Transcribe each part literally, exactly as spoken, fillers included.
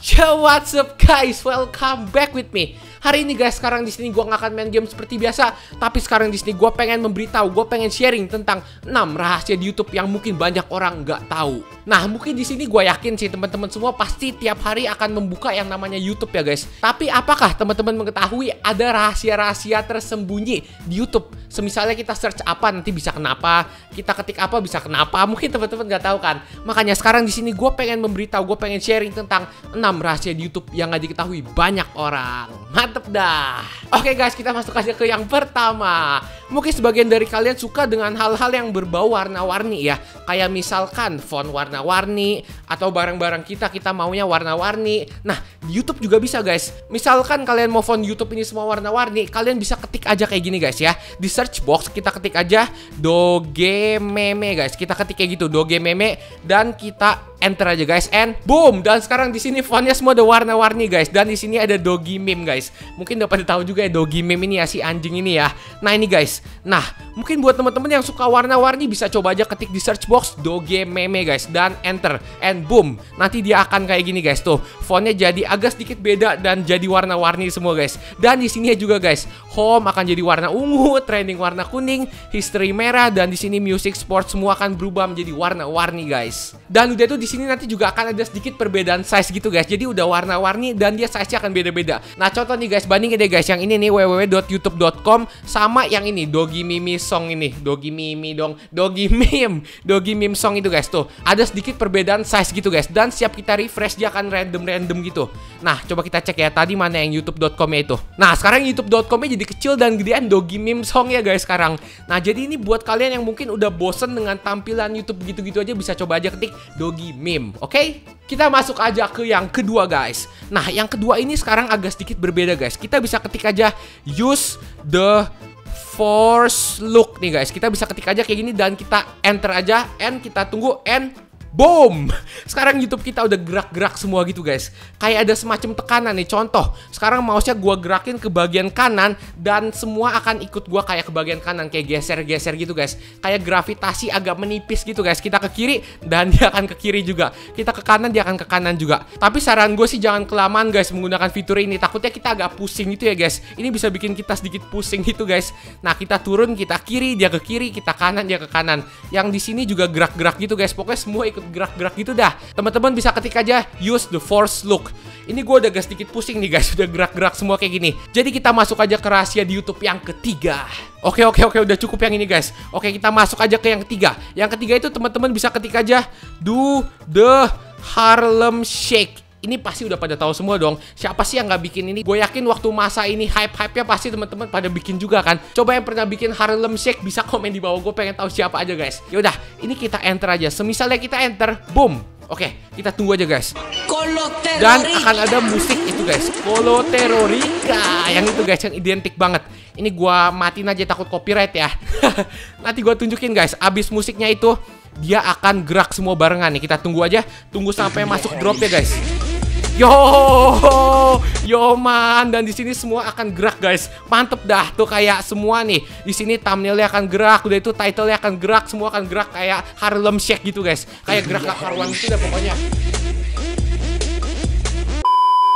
Yo, what's up guys? Welcome back with me. Hari ini guys, sekarang di sini gue nggak akan main game seperti biasa, tapi sekarang di sini gue pengen memberitahu, gue pengen sharing tentang enam rahasia di YouTube yang mungkin banyak orang nggak tahu. Nah, mungkin di sini gue yakin sih teman-teman semua pasti tiap hari akan membuka yang namanya YouTube ya guys. Tapi apakah teman-teman mengetahui ada rahasia-rahasia tersembunyi di YouTube? Semisalnya kita search apa nanti bisa kenapa, kita ketik apa bisa kenapa? Mungkin teman-teman nggak tahu kan? Makanya sekarang di sini gue pengen memberitahu, gue pengen sharing tentang enam rahasia di YouTube yang gak diketahui banyak orang. Mantep dah. Oke guys, kita masuk aja ke yang pertama. Mungkin sebagian dari kalian suka dengan hal-hal yang berbau warna-warni ya, kayak misalkan font warna-warni atau barang-barang kita, kita maunya warna-warni. Nah, di YouTube juga bisa guys. Misalkan kalian mau font YouTube ini semua warna-warni, kalian bisa ketik aja kayak gini guys ya. Di search box kita ketik aja dogememe guys. Kita ketik kayak gitu, dogememe, dan kita enter aja guys, and boom. Dan sekarang di sini fontnya semua ada warna-warni guys, dan di sini ada dogi meme guys. Mungkin udah pada tahu juga ya dogi meme ini ya, si anjing ini ya. Nah ini guys, nah mungkin buat teman-teman yang suka warna-warni bisa coba aja ketik di search box dogi meme guys, dan enter, and boom. Nanti dia akan kayak gini guys, tuh fontnya jadi agak sedikit beda dan jadi warna-warni semua guys. Dan di sini juga guys, home akan jadi warna ungu, trending warna kuning, history merah, dan di sini music, sport semua akan berubah menjadi warna-warni guys. Dan udah itu di sini nanti juga akan ada sedikit perbedaan size gitu guys. Jadi udah warna-warni dan dia size-nya akan beda-beda. Nah contoh nih guys, bandingin deh guys, yang ini nih w w w dot youtube dot com sama yang ini dogi mimi song ini, dogi mimi dong, dogi meme, dogi meme song itu guys. Tuh ada sedikit perbedaan size gitu guys, dan siap kita refresh dia akan random-random gitu. Nah coba kita cek ya tadi mana yang youtube dot com-nya itu. Nah sekarang youtube dot com-nya jadi kecil dan gedean dogi meme song ya guys sekarang. Nah jadi ini buat kalian yang mungkin udah bosen dengan tampilan YouTube gitu-gitu aja, bisa coba aja ketik dogi meme, oke? Okay? Kita masuk aja ke yang kedua guys. Nah yang kedua ini sekarang agak sedikit berbeda guys. Kita bisa ketik aja use the force look nih guys. Kita bisa ketik aja kayak gini dan kita enter aja, and kita tunggu, and boom! Sekarang YouTube kita udah gerak-gerak semua gitu guys. Kayak ada semacam tekanan nih. Contoh, sekarang mouse-nya gue gerakin ke bagian kanan, dan semua akan ikut gue kayak ke bagian kanan, kayak geser-geser gitu guys. Kayak gravitasi agak menipis gitu guys. Kita ke kiri dan dia akan ke kiri juga, kita ke kanan dia akan ke kanan juga. Tapi saran gue sih jangan kelamaan guys menggunakan fitur ini, takutnya kita agak pusing gitu ya guys. Ini bisa bikin kita sedikit pusing gitu guys. Nah kita turun, kita kiri, dia ke kiri, kita kanan, dia ke kanan. Yang di sini juga gerak-gerak gitu guys. Pokoknya semua ikut gerak-gerak gitu dah. Teman-teman bisa ketik aja use the force look. Ini gue udah agak sedikit pusing nih guys, udah gerak-gerak semua kayak gini. Jadi kita masuk aja ke rahasia di YouTube yang ketiga. Oke oke oke, udah cukup yang ini guys. Oke, kita masuk aja ke yang ketiga. Yang ketiga itu teman-teman bisa ketik aja do the Harlem Shake. Ini pasti udah pada tahu semua dong. Siapa sih yang nggak bikin ini? Gue yakin waktu masa ini hype-hype-nya pasti teman-teman pada bikin juga kan. Coba yang pernah bikin Harlem Shake bisa komen di bawah. Gue pengen tahu siapa aja guys. Yaudah, ini kita enter aja. Semisalnya kita enter, boom. Oke, kita tunggu aja guys. Dan akan ada musik itu guys. Koloterorika. Yang itu guys, yang identik banget. Ini gue matiin aja takut copyright ya. Nanti gue tunjukin guys. Abis musiknya itu, dia akan gerak semua barengan nih. Kita tunggu aja. Tunggu sampai masuk drop ya guys. Yo, yo man, dan di sini semua akan gerak guys. Mantep dah, tuh kayak semua nih. Di sini thumbnailnya akan gerak, udah itu titlenya akan gerak, semua akan gerak kayak Harlem Shake gitu guys. Kayak gerak gak karuan gitu dah pokoknya.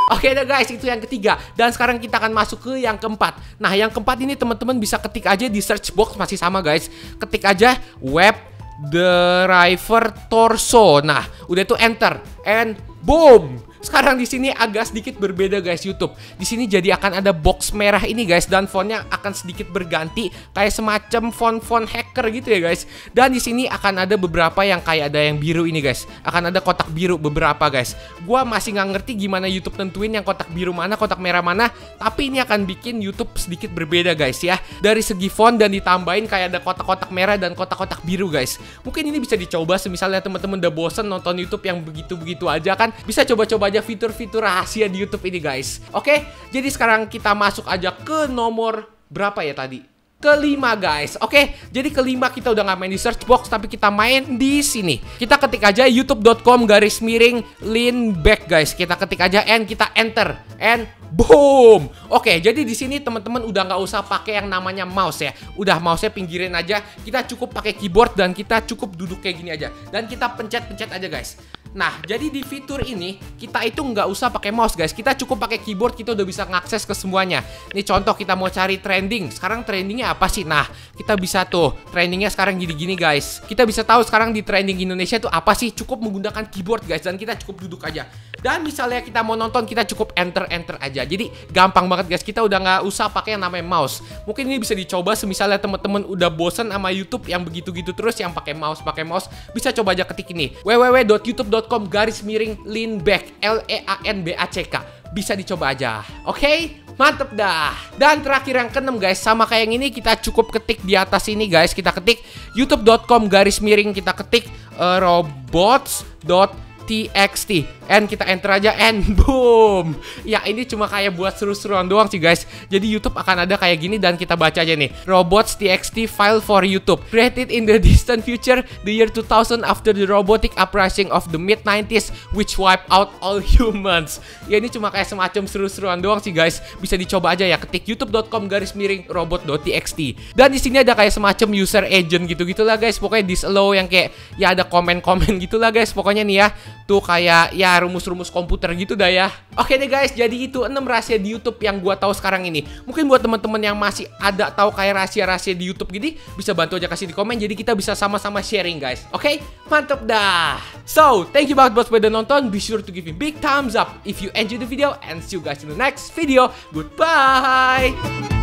Oke okay, guys, itu yang ketiga. Dan sekarang kita akan masuk ke yang keempat. Nah yang keempat ini teman-teman bisa ketik aja di search box, masih sama guys. Ketik aja web driver torso. Nah udah itu enter, and boom. Sekarang di sini agak sedikit berbeda guys YouTube. Di sini jadi akan ada box merah ini guys, dan fontnya akan sedikit berganti kayak semacam font-font hacker gitu ya guys. Dan di sini akan ada beberapa yang kayak ada yang biru ini guys. Akan ada kotak biru beberapa guys. Gua masih nggak ngerti gimana YouTube tentuin yang kotak biru mana, kotak merah mana, tapi ini akan bikin YouTube sedikit berbeda guys ya. Dari segi font, dan ditambahin kayak ada kotak-kotak merah dan kotak-kotak biru guys. Mungkin ini bisa dicoba semisalnya teman-teman udah bosen nonton YouTube yang begitu-begitu aja kan, bisa coba-coba fitur-fitur rahasia di YouTube ini guys. Oke, jadi sekarang kita masuk aja ke nomor berapa ya tadi? Kelima guys. Oke, jadi kelima kita udah nggak main di search box, tapi kita main di sini. Kita ketik aja youtube dot com garis miring lean back guys. Kita ketik aja, and kita enter, and boom. Oke, jadi di sini teman-teman udah nggak usah pakai yang namanya mouse ya. Udah mouse-nya pinggirin aja. Kita cukup pakai keyboard, dan kita cukup duduk kayak gini aja. Dan kita pencet-pencet aja guys. Nah, jadi di fitur ini kita itu nggak usah pakai mouse, guys. Kita cukup pakai keyboard, kita udah bisa ngakses ke semuanya. Ini contoh kita mau cari trending. Sekarang trendingnya apa sih? Nah, kita bisa tuh trendingnya sekarang gini-gini, guys. Kita bisa tahu sekarang di trending Indonesia itu apa sih? Cukup menggunakan keyboard, guys. Dan kita cukup duduk aja. Dan misalnya kita mau nonton, kita cukup enter-enter aja. Jadi gampang banget, guys. Kita udah nggak usah pakai yang namanya mouse. Mungkin ini bisa dicoba. Misalnya teman-teman udah bosen sama YouTube yang begitu-gitu terus, yang pakai mouse, pakai mouse bisa coba aja ketik ini www.youtube.com garis miring leanback L E A N B A C K. Bisa dicoba aja. Oke? Okay? Mantep dah. Dan terakhir yang keenam, guys, sama kayak yang ini, kita cukup ketik di atas ini, guys. Kita ketik youtube.com garis miring, kita ketik uh, robots.txt, and kita enter aja, and boom. Ya, ini cuma kayak buat seru-seruan doang sih, guys. Jadi YouTube akan ada kayak gini, dan kita baca aja nih, robots.txt file for YouTube created in the distant future, the year two thousand, after the robotic uprising of the mid nineties which wiped out all humans. Ya, ini cuma kayak semacam seru-seruan doang sih, guys. Bisa dicoba aja ya, ketik youtube.com garis miring robot.txt. Dan di sini ada kayak semacam user agent gitu-gitulah, guys. Pokoknya disallow yang kayak, ya ada komen-komen gitulah, guys. Pokoknya nih ya, tuh kayak ya rumus-rumus komputer gitu dah ya. Oke deh, guys, jadi itu enam rahasia di YouTube yang gua tahu sekarang ini. Mungkin buat teman-teman yang masih ada tahu kayak rahasia-rahasia di YouTube gini, bisa bantu aja kasih di komen, jadi kita bisa sama-sama sharing, guys. Oke, mantep dah. So, thank you banget buat sudah nonton. Be sure to give me big thumbs up if you enjoy the video, and see you guys in the next video. Goodbye.